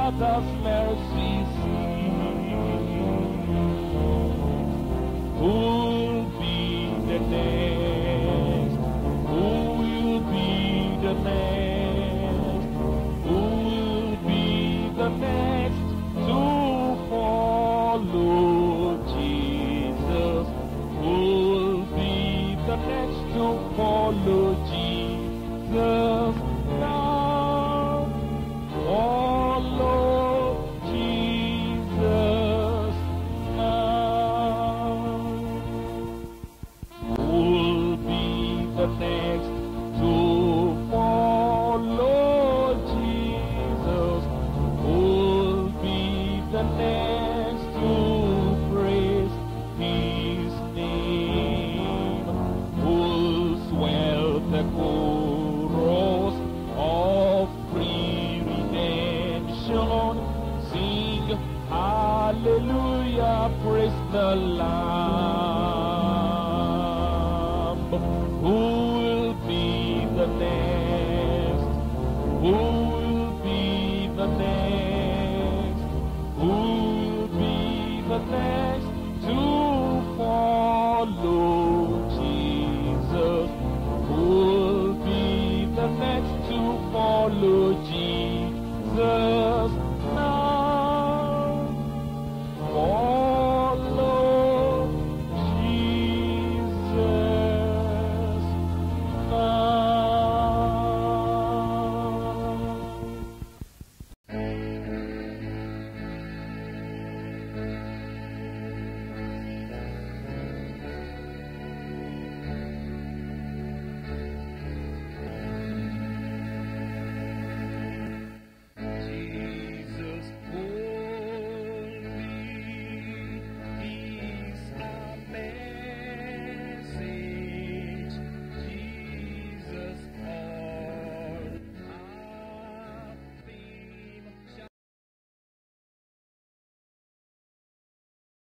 Father's mercy seat. Who'll be the next? Who will be the next? Who will be the next to follow Jesus? Who'll be the next to follow Jesus? Hallelujah, praise the Lamb.